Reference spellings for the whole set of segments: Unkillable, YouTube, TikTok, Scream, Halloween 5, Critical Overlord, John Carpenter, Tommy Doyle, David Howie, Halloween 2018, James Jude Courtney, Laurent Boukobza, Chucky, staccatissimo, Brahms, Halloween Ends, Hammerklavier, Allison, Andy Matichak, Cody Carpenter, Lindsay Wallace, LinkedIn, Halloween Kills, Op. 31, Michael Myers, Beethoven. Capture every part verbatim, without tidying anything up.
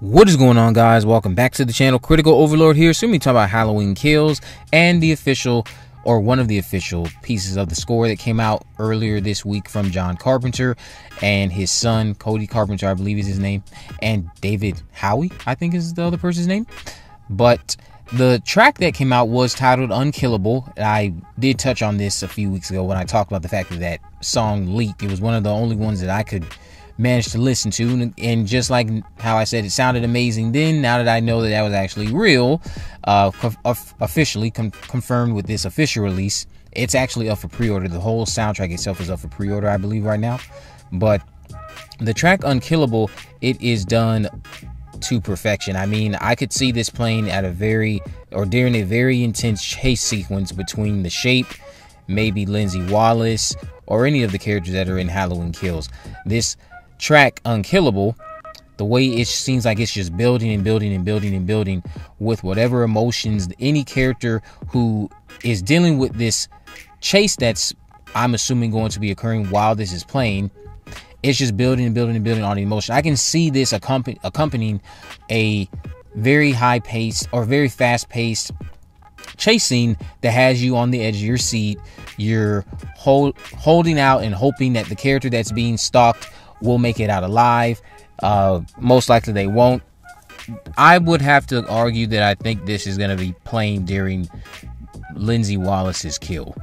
What is going on, guys? Welcome back to the channel. Critical Overlord here. So we're going to be talking about Halloween Kills and the official, or one of the official pieces of the score that came out earlier this week from John Carpenter and his son, Cody Carpenter, I believe is his name, and David Howie, I think is the other person's name. But the track that came out was titled Unkillable. I did touch on this a few weeks ago when I talked about the fact that that song leaked. It was one of the only ones that I could managed to listen to, and just like how I said it sounded amazing then, now that I know that that was actually real, uh officially com confirmed with this official release, it's actually up for pre-order. The whole soundtrack itself is up for pre-order, I believe, right now. But the track Unkillable, it is done to perfection. I mean, I could see this playing at a very, or during a very intense chase sequence between The Shape, maybe Lindsay Wallace, or any of the characters that are in Halloween Kills. This track Unkillable, the way it seems like it's just building and building and building and building with whatever emotions any character who is dealing with this chase that's, I'm assuming, going to be occurring while this is playing. It's just building and building and building on emotion. I can see this accompany, accompanying a very high paced or very fast paced chase scene that has you on the edge of your seat. You're hold, holding out and hoping that the character that's being stalked will make it out alive. Uh, most likely they won't. I would have to argue that I think this is going to be playing during Lindsay Wallace's kill.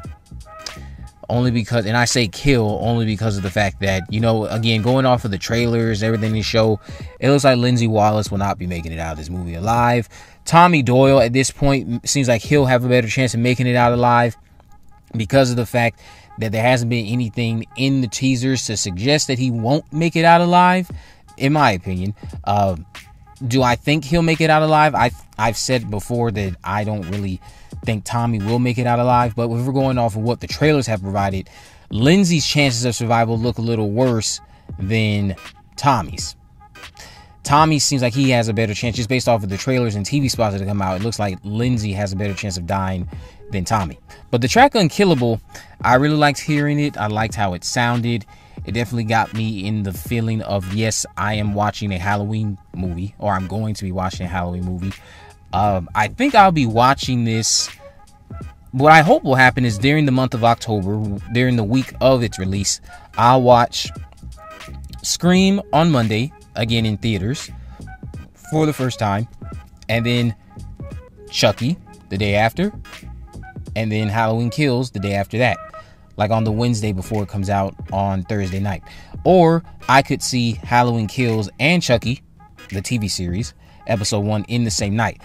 Only because, and I say kill only because of the fact that, you know, again, going off of the trailers, everything they show, it looks like Lindsay Wallace will not be making it out of this movie alive. Tommy Doyle at this point seems like he'll have a better chance of making it out alive, because of the fact that there hasn't been anything in the teasers to suggest that he won't make it out alive, in my opinion. Uh, do I think he'll make it out alive? I've, I've said before that I don't really think Tommy will make it out alive, but if we're going off of what the trailers have provided, Lindsay's chances of survival look a little worse than Tommy's. Tommy seems like he has a better chance, just based off of the trailers and T V spots that have come out. It looks like Lindsay has a better chance of dying than Tommy. But the track Unkillable, I really liked hearing it. I liked how it sounded. It definitely got me in the feeling of, yes, I am watching a Halloween movie, or I'm going to be watching a Halloween movie. Um, I think I'll be watching this. What I hope will happen is during the month of October, during the week of its release, I'll watch Scream on Monday, again in theaters for the first time, and then Chucky the day after, and then Halloween Kills the day after that, like on the Wednesday before it comes out on Thursday night. Or I could see Halloween Kills and Chucky, the T V series, episode one in the same night.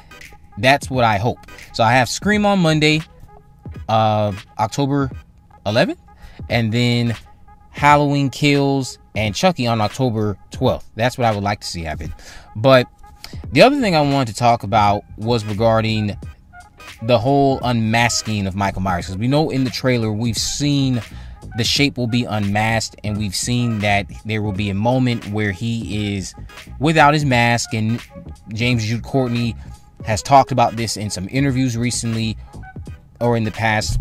That's what I hope. So I have Scream on Monday, uh, October eleventh, and then Halloween Kills and Chucky on October twelfth. That's what I would like to see happen. But the other thing I wanted to talk about was regarding the whole unmasking of Michael Myers, because we know in the trailer we've seen The Shape will be unmasked, and we've seen that there will be a moment where he is without his mask, and James Jude Courtney has talked about this in some interviews recently or in the past.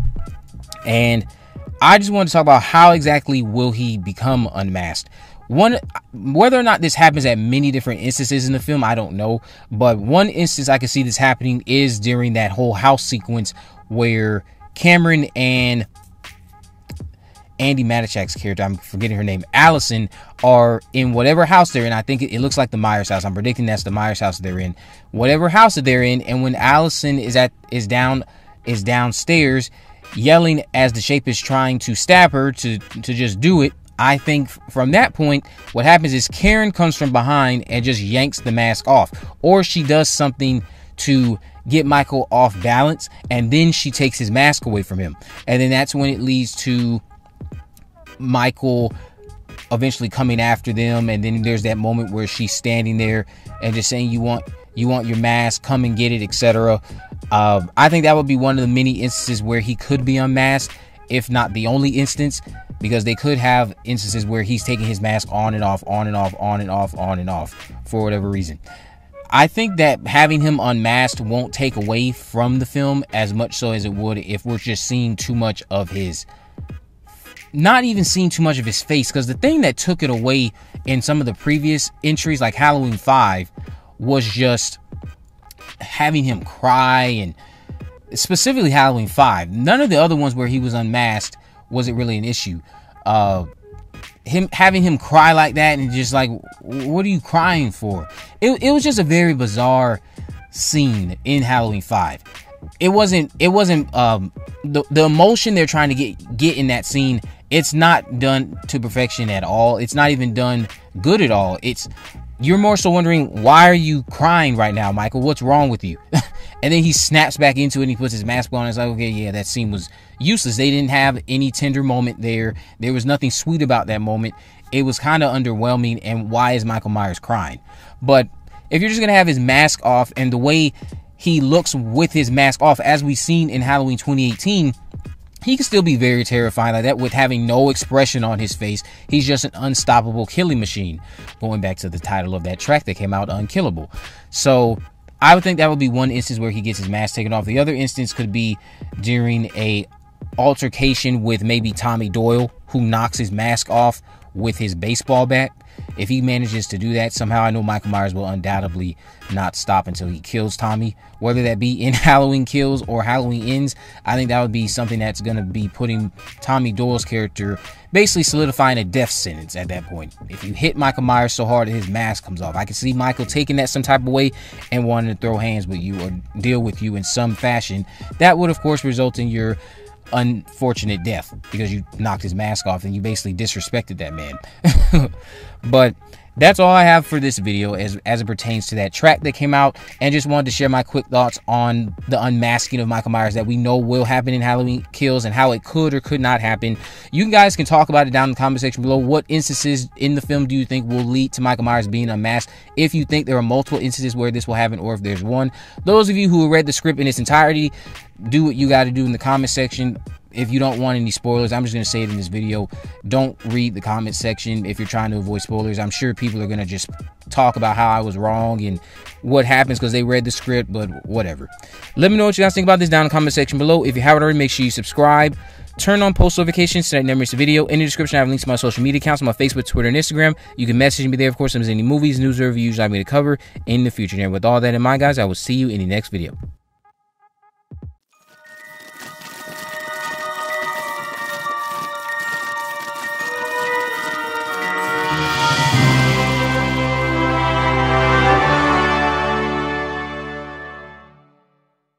And I just want to talk about how exactly will he become unmasked. One, whether or not this happens at many different instances in the film, I don't know. But one instance I can see this happening is during that whole house sequence where Cameron and Andy Matichak's character, I'm forgetting her name, Allison, are in whatever house they're in. I think it, it looks like the Myers house. I'm predicting that's the Myers house they're in. Whatever house that they're in, and when Allison is at is down is downstairs yelling as The Shape is trying to stab her to to just do it, I think from that point what happens is Karen comes from behind and just yanks the mask off, or she does something to get Michael off balance, and then she takes his mask away from him, and then that's when it leads to Michael eventually coming after them. And then there's that moment where she's standing there and just saying, you want you want your mask, come and get it, etc. Uh, I think that would be one of the many instances where he could be unmasked, if not the only instance, because they could have instances where he's taking his mask on and off, on and off, on and off, on and off for whatever reason. I think that having him unmasked won't take away from the film as much so as it would if we're just seeing too much of his, not even seeing too much of his face, because the thing that took it away in some of the previous entries, like Halloween five, was just having him cry, and specifically Halloween five. None of the other ones where he was unmasked wasn't really an issue. Uh, him having him cry like that, and just like, what are you crying for? It, it was just a very bizarre scene in Halloween five. It wasn't, it wasn't, um, the, the emotion they're trying to get, get in that scene, it's not done to perfection at all. It's not even done good at all. It's, you're more so wondering, why are you crying right now, Michael? What's wrong with you? And then he snaps back into it and he puts his mask on. And it's like, okay, yeah, that scene was useless. They didn't have any tender moment there. There was nothing sweet about that moment. It was kind of underwhelming. And why is Michael Myers crying? But if you're just going to have his mask off, and the way he looks with his mask off, as we've seen in Halloween twenty eighteen, he can still be very terrifying like that, with having no expression on his face. He's just an unstoppable killing machine, going back to the title of that track that came out, Unkillable. So I would think that would be one instance where he gets his mask taken off. The other instance could be during a altercation with maybe Tommy Doyle, who knocks his mask off with his baseball bat. If he manages to do that somehow, I know Michael Myers will undoubtedly not stop until he kills Tommy, whether that be in Halloween Kills or Halloween Ends. I think that would be something that's going to be putting Tommy Doyle's character, basically solidifying a death sentence at that point. If you hit Michael Myers so hard that his mask comes off, I can see Michael taking that some type of way and wanting to throw hands with you or deal with you in some fashion. That would, of course, result in your unfortunate death, because you knocked his mask off and you basically disrespected that man. But that's all I have for this video as as it pertains to that track that came out, and just wanted to share my quick thoughts on the unmasking of Michael Myers that we know will happen in Halloween Kills, and how it could or could not happen. You guys can talk about it down in the comment section below. What instances in the film do you think will lead to Michael Myers being unmasked? If you think there are multiple instances where this will happen, or if there's one. Those of you who read the script in its entirety, do what you got to do in the comment section. If you don't want any spoilers, I'm just going to say it in this video, don't read the comment section if you're trying to avoid spoilers. I'm sure people are going to just talk about how I was wrong and what happens because they read the script, but whatever. Let me know what you guys think about this down in the comment section below. If you haven't already, make sure you subscribe. Turn on post notifications so that you never miss a video. In the description, I have links to my social media accounts, my Facebook, Twitter, and Instagram. You can message me there, of course, if there's any movies, news, or reviews I'd like me to cover in the future. And with all that in mind, guys, I will see you in the next video.